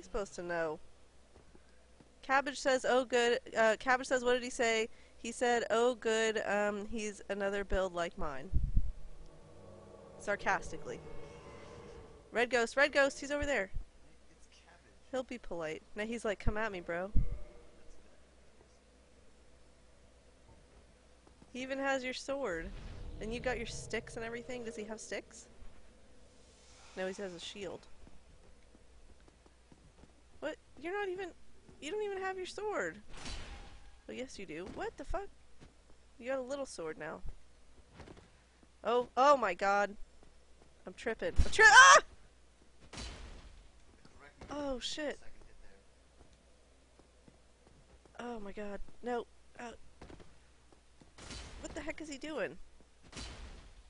I supposed to know? Cabbage says, oh good, Cabbage says, what did he say? He said, oh good, he's another build like mine. Sarcastically. Red Ghost, he's over there. It's Cabbage. He'll be polite. Now he's like, come at me, bro. He even has your sword. And you got your sticks and everything? Does he have sticks? No, he has a shield. What? You're not even... You don't even have your sword. Well, yes you do. What the fuck? You got a little sword now. Oh, oh my god. I'm tripping. I'm tripping! Ah! Oh shit. Oh my god. No. What the heck is he doing?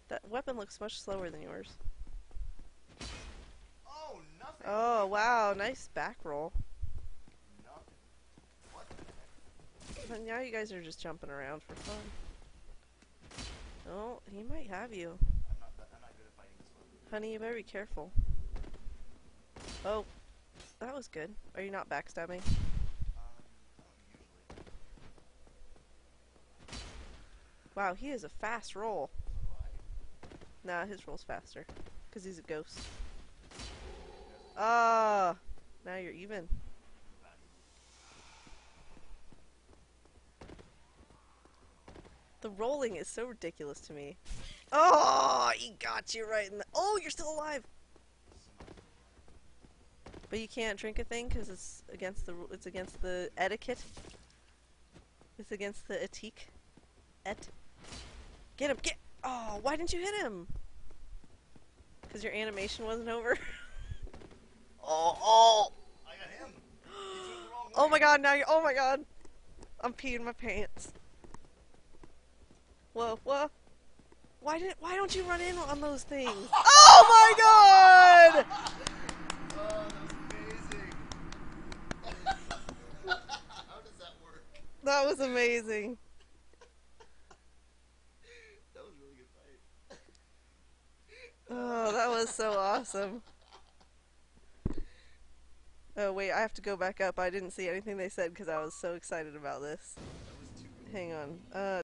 That weapon looks much slower than yours. Oh, nothing. Oh, wow. Nice back roll. Nothing. What the heck? And now you guys are just jumping around for fun. Oh, he might have you. I'm not good at fighting this one. Honey, you better be careful. Oh, that was good. Are you not backstabbing? Wow, he is a fast roll. Nah, his roll's faster. Because he's a ghost. Ah! Now you're even. The rolling is so ridiculous to me. Oh! He got you right in the... Oh, you're still alive! But you can't drink a thing because it's against the etiquette. It's against the etique. Get him! Get! Oh, why didn't you hit him? Because your animation wasn't over. Oh! I got him. Oh my god! Now you! Oh my god! I'm peeing my pants. Whoa! Whoa! Why did? Why don't you run in on those things? Oh my god! Oh, that was amazing. How does that work? That was amazing. Oh, that was so awesome. Oh, wait, I have to go back up. I didn't see anything they said because I was so excited about this. Hang on.